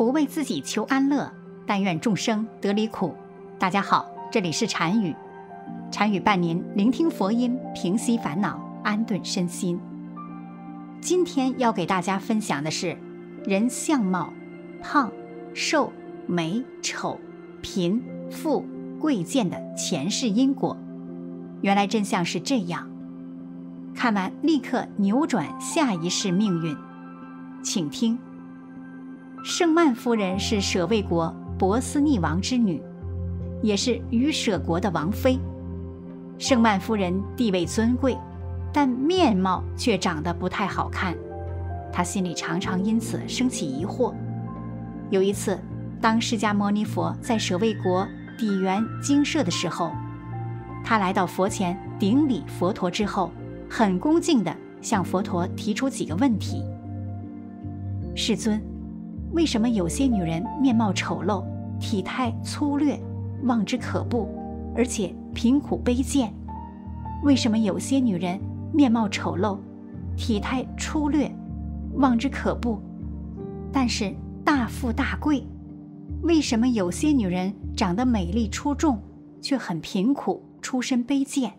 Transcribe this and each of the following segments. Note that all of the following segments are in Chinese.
不为自己求安乐，但愿众生得离苦。大家好，这里是禅语，禅语伴您聆听佛音，平息烦恼，安顿身心。今天要给大家分享的是人相貌，胖、瘦、美、丑、贫、富、贵贱的前世因果。原来真相是这样。看完立刻扭转下一世命运。请听。圣曼夫人是舍卫国博斯匿王之女，也是于舍国的王妃。圣曼夫人地位尊贵，但面貌却长得不太好看，她心里常常因此生起疑惑。有一次，当释迦牟尼佛在舍卫国底园精舍的时候，他来到佛前顶礼佛陀之后，很恭敬地向佛陀提出几个问题。世尊，为什么有些女人面貌丑陋，体态粗略，望之可怖，而且贫苦卑贱？为什么有些女人面貌丑陋，体态粗略，望之可怖，但是大富大贵？为什么有些女人长得美丽出众，却很贫苦，出身卑贱？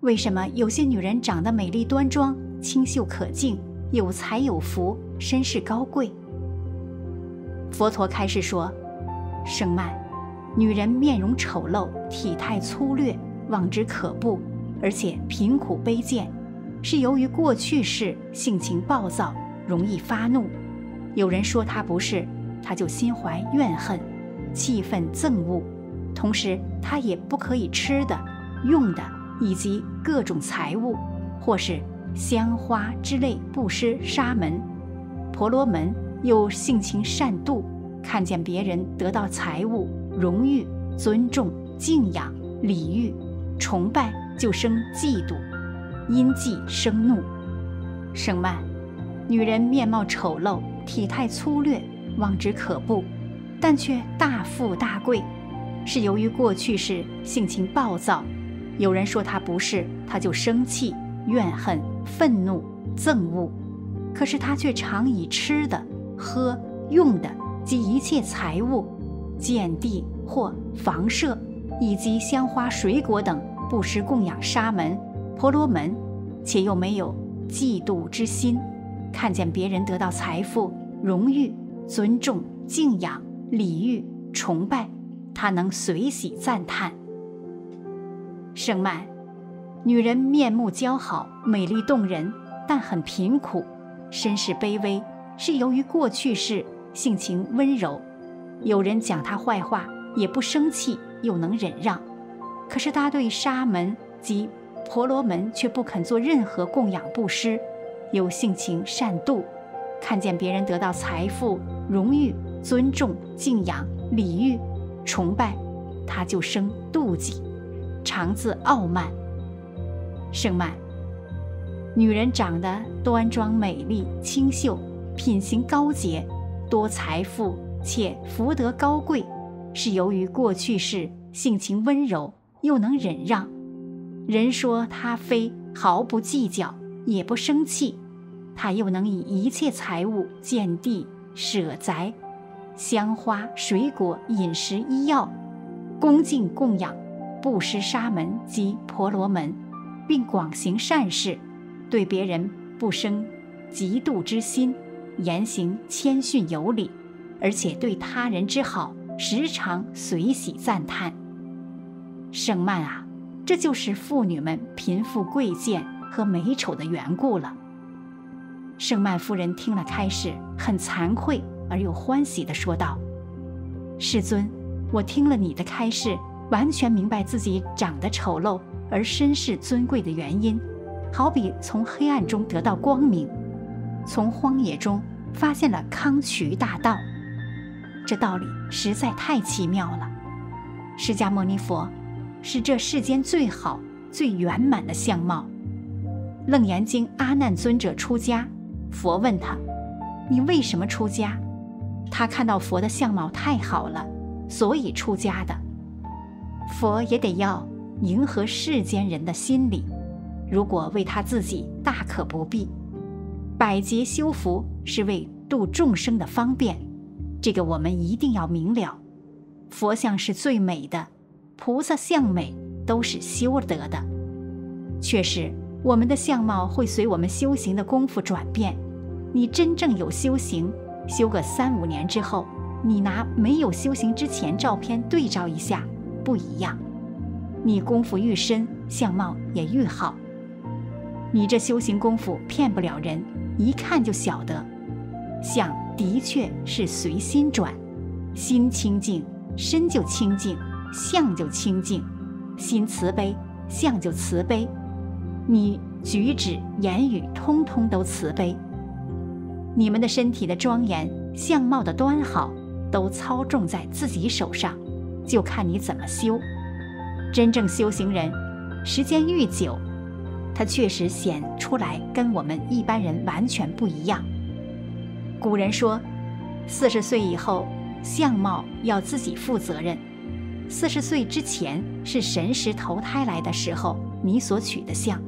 为什么有些女人长得美丽端庄，清秀可敬，有财有福，身世高贵？佛陀开始说，圣曼，女人面容丑陋，体态粗略，望之可怖，而且贫苦卑贱，是由于过去世性情暴躁，容易发怒，有人说她不是，她就心怀怨恨，气愤憎恶，同时她也不可以吃的、用的以及各种财物，或是香花之类布施沙门、婆罗门，又性情善妒，看见别人得到财物、荣誉、尊重、敬仰、礼遇、崇拜，就生嫉妒，因嫉生怒。圣曼，女人面貌丑陋，体态粗略，望之可怖，但却大富大贵，是由于过去世性情暴躁，有人说她不是，她就生气、怨恨、愤怒、憎恶，可是她却常以吃的、喝、用的及一切财物、见地或房舍以及香花水果等布施供养沙门、婆罗门，且又没有嫉妒之心，看见别人得到财富、荣誉、尊重、敬仰、礼遇、崇拜，她能随喜赞叹。圣曼，女人面目姣好，美丽动人，但很贫苦，身世卑微，是由于过去世性情温柔，有人讲她坏话也不生气，又能忍让，可是她对沙门及婆罗门却不肯做任何供养布施，有性情善妒，看见别人得到财富、荣誉、尊重、敬仰、礼遇、崇拜，她就生妒忌，常自傲慢。圣曼，女人长得端庄美丽、清秀，品行高洁，多财富且福德高贵，是由于过去世性情温柔，又能忍让，人说她非，毫不计较，也不生气，她又能以一切财物、见地、舍宅、香花水果、饮食医药恭敬供养布施沙门及婆罗门，并广行善事，对别人不生嫉妒之心，言行谦逊有礼，而且对他人之好时常随喜赞叹。圣曼啊，这就是妇女们贫富贵贱和美丑的缘故了。圣曼夫人听了开始很惭愧而又欢喜地说道，世尊，我听了你的开示，完全明白自己长得丑陋而身世尊贵的原因，好比从黑暗中得到光明，从荒野中发现了康渠大道，这道理实在太奇妙了。释迦牟尼佛是这世间最好、最圆满的相貌。楞严经阿难尊者出家，佛问他，你为什么出家？他看到佛的相貌太好了，所以出家的。佛也得要迎合世间人的心理，如果为他自己，大可不必。百劫修福是为度众生的方便，这个我们一定要明了。佛像是最美的，菩萨像美都是修得的。确实，我们的相貌会随我们修行的功夫转变。你真正有修行，修个3、5年之后，你拿没有修行之前照片对照一下，不一样。你功夫愈深，相貌也愈好。你这修行功夫骗不了人，一看就晓得。相的确是随心转，心清净，身就清净，相就清净；心慈悲，相就慈悲。你举止言语通通都慈悲。你们的身体的庄严、相貌的端好，都操纵在自己手上，就看你怎么修。真正修行人，时间愈久，他确实显出来跟我们一般人完全不一样。古人说，40岁以后相貌要自己负责任，40岁之前是神识投胎来的时候你所取的相。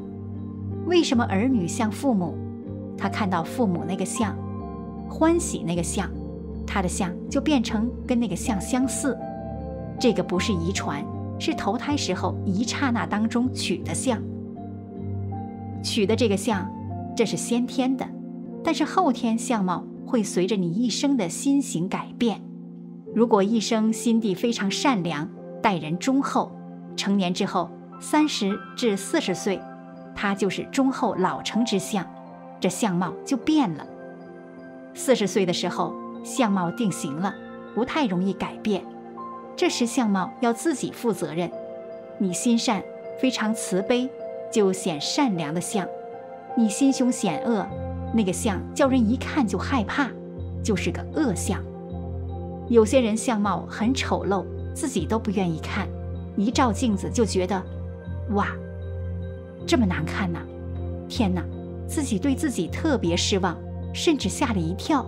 为什么儿女像父母，他看到父母那个相，欢喜那个相，他的相就变成跟那个相相似？这个不是遗传，是投胎时候一刹那当中取的相。取的这个相，这是先天的，但是后天相貌会随着你一生的心行改变。如果一生心地非常善良，待人忠厚，成年之后30至40岁，他就是忠厚老成之相，这相貌就变了。40岁的时候相貌定型了，不太容易改变，这时相貌要自己负责任。你心善，非常慈悲，就显善良的相；你心胸险恶，那个相叫人一看就害怕，就是个恶相。有些人相貌很丑陋，自己都不愿意看，一照镜子就觉得，哇，这么难看呐！天哪，自己对自己特别失望，甚至吓了一跳。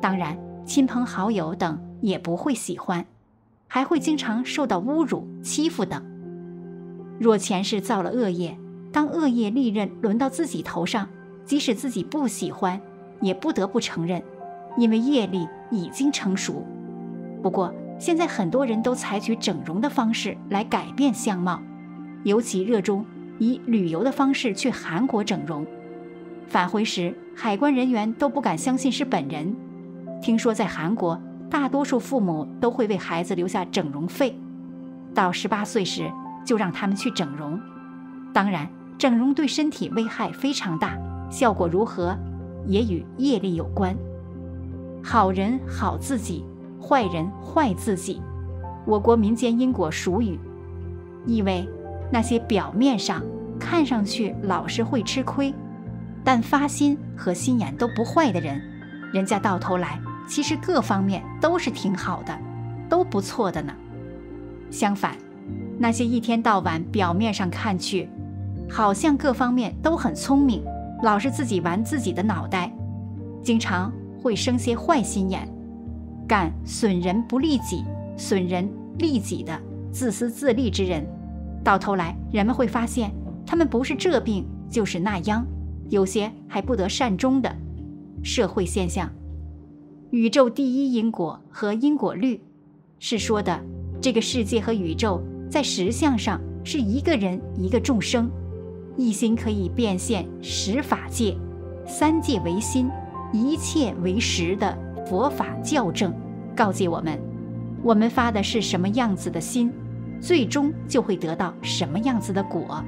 当然，亲朋好友等也不会喜欢，还会经常受到侮辱、欺负等。若前世造了恶业，当恶业利刃轮到自己头上，即使自己不喜欢，也不得不承认，因为业力已经成熟。不过，现在很多人都采取整容的方式来改变相貌，尤其热衷以旅游的方式去韩国整容。返回时，海关人员都不敢相信是本人。听说在韩国，大多数父母都会为孩子留下整容费，到18岁时就让他们去整容。当然，整容对身体危害非常大，效果如何也与业力有关。好人好自己，坏人坏自己，我国民间因果俗语，意为那些表面上看上去老实会吃亏，但发心和心眼都不坏的人，人家到头来其实各方面都是挺好的，都不错的呢。相反，那些一天到晚表面上看去好像各方面都很聪明，老是自己玩自己的脑袋，经常会生些坏心眼，干损人不利己、损人利己的自私自利之人。到头来，人们会发现他们不是这病就是那殃，有些还不得善终的社会现象。宇宙第一因果和因果律是说的，这个世界和宇宙在实相上是一个人一个众生，一心可以变现10法界，3界为心，1切为实的佛法教证告诫我们，我们发的是什么样子的心，最终就会得到什么样子的果。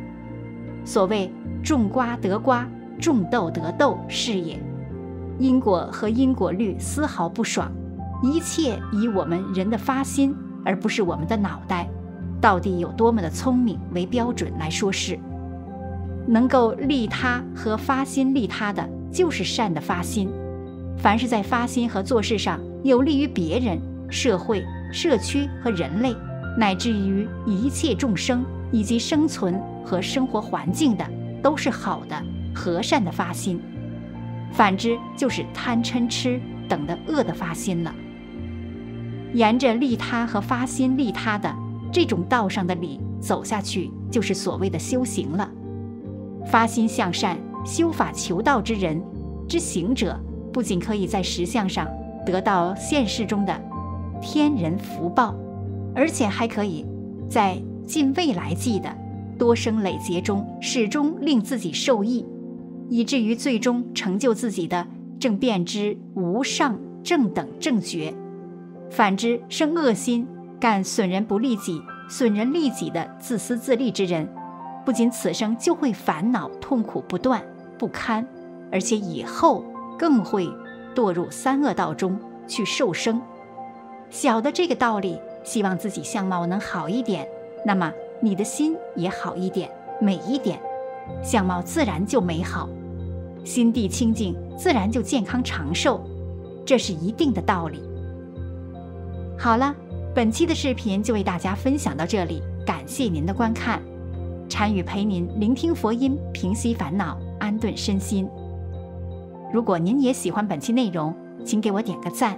所谓种瓜得瓜，种豆得豆是也。因果和因果律丝毫不爽，一切以我们人的发心，而不是我们的脑袋到底有多么的聪明为标准来说事。能够利他和发心利他的，就是善的发心。凡是在发心和做事上有利于别人、社会、社区和人类，乃至于一切众生以及生存和生活环境的，都是好的和善的发心。反之就是贪嗔痴等的恶的发心了。沿着利他和发心利他的这种道上的理走下去，就是所谓的修行了。发心向善、修法求道之人之行者，不仅可以在实相上得到现世中的天人福报，而且还可以在近未来际的多生累劫中始终令自己受益，以至于最终成就自己的正遍知无上正等正觉。反之，生恶心，干损人不利己、损人利己的自私自利之人，不仅此生就会烦恼痛苦不断不堪，而且以后更会堕入三恶道中去受生。晓得这个道理，希望自己相貌能好一点，那么你的心也好一点，美一点，相貌自然就美好，心地清净，自然就健康长寿，这是一定的道理。好了，本期的视频就为大家分享到这里，感谢您的观看。禅语陪您聆听佛音，平息烦恼，安顿身心。如果您也喜欢本期内容，请给我点个赞，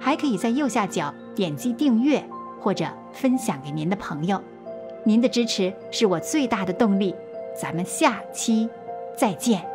还可以在右下角点击订阅或者分享给您的朋友。您的支持是我最大的动力，咱们下期再见。